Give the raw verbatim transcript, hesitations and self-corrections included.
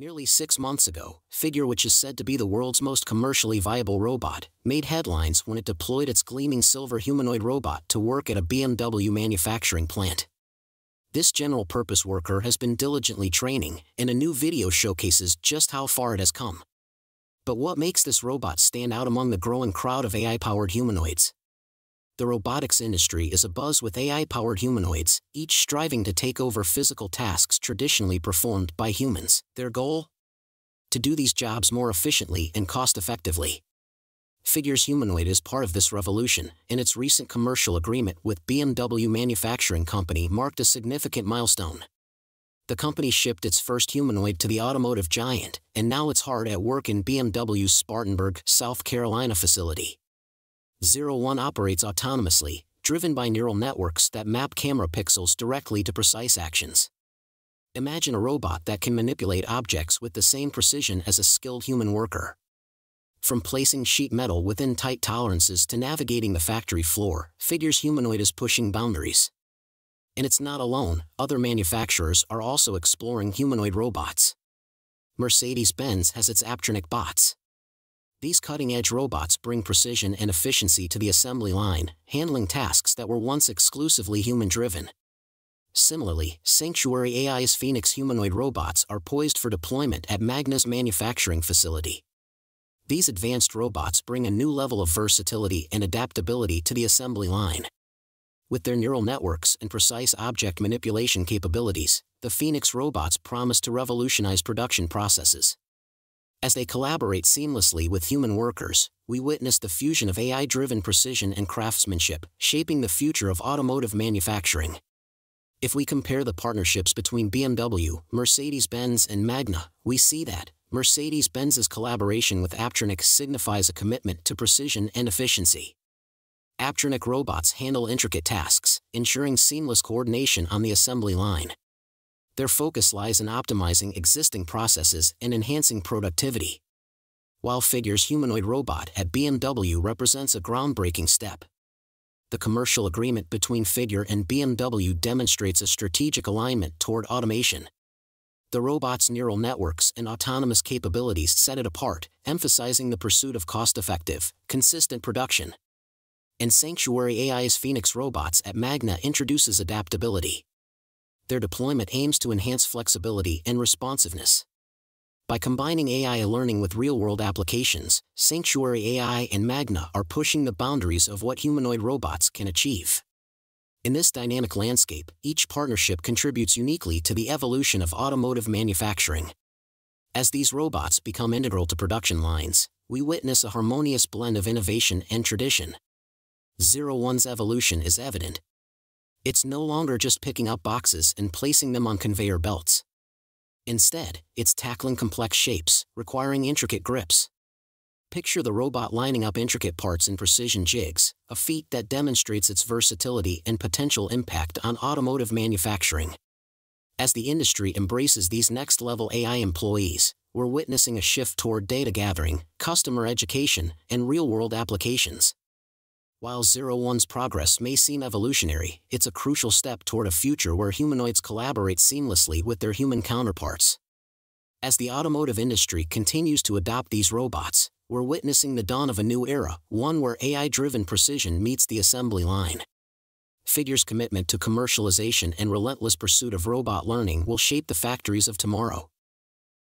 Nearly six months ago, Figure, which is said to be the world's most commercially viable robot, made headlines when it deployed its gleaming silver humanoid robot to work at a B M W manufacturing plant. This general-purpose worker has been diligently training, and a new video showcases just how far it has come. But what makes this robot stand out among the growing crowd of A I-powered humanoids? The robotics industry is abuzz with A I-powered humanoids, each striving to take over physical tasks traditionally performed by humans. Their goal? To do these jobs more efficiently and cost-effectively. Figure's humanoid is part of this revolution, and its recent commercial agreement with B M W manufacturing company marked a significant milestone. The company shipped its first humanoid to the automotive giant, and now it's hard at work in B M W's Spartanburg, South Carolina facility. Zero one operates autonomously, driven by neural networks that map camera pixels directly to precise actions. Imagine a robot that can manipulate objects with the same precision as a skilled human worker. From placing sheet metal within tight tolerances to navigating the factory floor, Figure's humanoid is pushing boundaries. And it's not alone, other manufacturers are also exploring humanoid robots. Mercedes-Benz has its Apptronik bots. These cutting-edge robots bring precision and efficiency to the assembly line, handling tasks that were once exclusively human-driven. Similarly, Sanctuary A I's Phoenix humanoid robots are poised for deployment at Magna's manufacturing facility. These advanced robots bring a new level of versatility and adaptability to the assembly line. With their neural networks and precise object manipulation capabilities, the Phoenix robots promise to revolutionize production processes. As they collaborate seamlessly with human workers, we witness the fusion of A I-driven precision and craftsmanship, shaping the future of automotive manufacturing. If we compare the partnerships between B M W, Mercedes-Benz, and Magna, we see that Mercedes-Benz's collaboration with Apptronik signifies a commitment to precision and efficiency. Apptronik robots handle intricate tasks, ensuring seamless coordination on the assembly line. Their focus lies in optimizing existing processes and enhancing productivity. While Figure's humanoid robot at B M W represents a groundbreaking step, the commercial agreement between Figure and B M W demonstrates a strategic alignment toward automation. The robot's neural networks and autonomous capabilities set it apart, emphasizing the pursuit of cost-effective, consistent production. And Sanctuary A I's Phoenix robots at Magna introduces adaptability. Their deployment aims to enhance flexibility and responsiveness. By combining A I learning with real-world applications, Sanctuary A I and Magna are pushing the boundaries of what humanoid robots can achieve. In this dynamic landscape, each partnership contributes uniquely to the evolution of automotive manufacturing. As these robots become integral to production lines, we witness a harmonious blend of innovation and tradition. Zero one's evolution is evident. It's no longer just picking up boxes and placing them on conveyor belts. Instead, it's tackling complex shapes, requiring intricate grips. Picture the robot lining up intricate parts in precision jigs, a feat that demonstrates its versatility and potential impact on automotive manufacturing. As the industry embraces these next-level A I employees, we're witnessing a shift toward data gathering, customer education, and real-world applications. While Zero one's progress may seem evolutionary, it's a crucial step toward a future where humanoids collaborate seamlessly with their human counterparts. As the automotive industry continues to adopt these robots, we're witnessing the dawn of a new era, one where A I-driven precision meets the assembly line. Figure's commitment to commercialization and relentless pursuit of robot learning will shape the factories of tomorrow.